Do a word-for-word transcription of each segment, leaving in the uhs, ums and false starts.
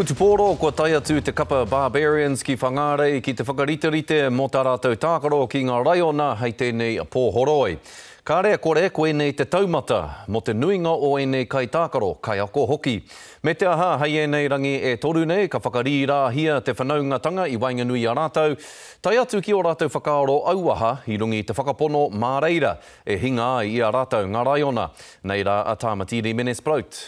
Putuporo, kua tai atu te kapa Barbarians ki Whangārei ki te whakariterite mō tā rātou tākaro ki ngā raiona hei tēnei pōhoroi. Ka rea kore koe nei te taumata mō te nuinga o enei kai tākaro, kai ako hoki. Me te aha hei enei rangi e toru nei, ka whakarīrāhia te whanaungatanga i Wainganui a rātou. Tai atu ki o rātou whakaaro auaha i rungi te whakapono māreira e hinga ai i a rātou ngā raiona. Nei rā a Tamati Rimene-Sproat.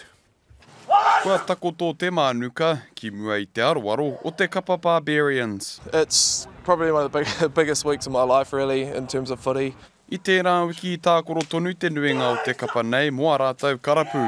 Kua takoto te mānuka ki mua I te aroaro o te kapa Barbarians. It's probably one of the big, biggest weeks of my life really in terms of footy. I tērā wiki I tākoro tonu te nuenga o te kapa nei moa rātou karapu.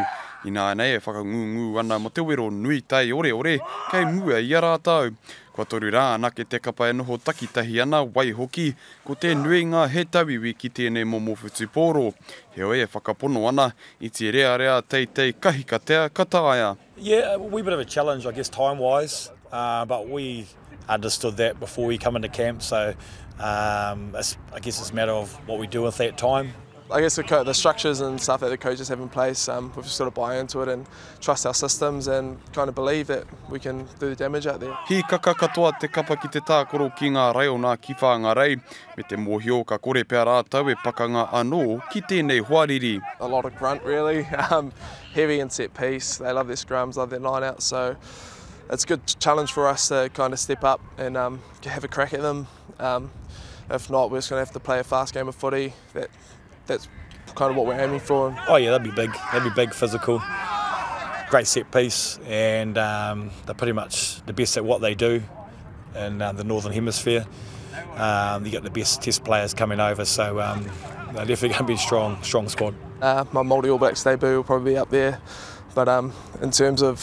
I nānei e whakangungu ana mo te wero nui tai ore ore kei mua I a rātou. Kua toru rā anake te kapa e noho takitahi ana waihoki ko te nuenga he tawiwi ki tēnei momo Putuporo. Heoi e whakapono ana I te rea rea teitei kahikatea kataia. Yeah, a wee bit of a challenge I guess time-wise, uh, but we understood that before we come into camp, so um, it's, I guess it's a matter of what we do with that time. I guess the, the structures and stuff that the coaches have in place, um, we've sort of buy into it and trust our systems and kind of believe that we can do the damage out there. He kaka katoa te kapa ki te tākoro ki ngā raiona ki Whangārei, me te mōhio ka kore pea rātau e pakanga anō ki tēnei hoariri. A lot of grunt really, um, heavy and set piece, they love their scrums, love their line out, so it's a good challenge for us to kind of step up and um, have a crack at them. Um, if not, we're just going to have to play a fast game of footy. That, That's kind of what we're aiming for. Oh yeah, that'd be big. That'd be big, physical, great set piece, and um, they're pretty much the best at what they do in uh, the Northern Hemisphere. Um, you got the best test players coming over, so um, they're definitely going to be a strong, strong squad. Uh, my Māori All Blacks debut will probably be up there, but um, in terms of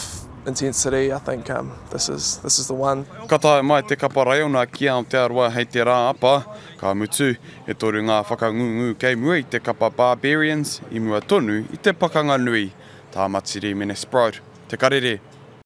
intensity, I think um, this is this is the one. Ka tae mai te kapa raiona ki Aotearoa hei te rā apa, ka mutu e toru ngā whakangungu kei mua I te kapa Barbarians I mua tonu I te pakanga nui. Tamati Rimene-Sproat, te karere.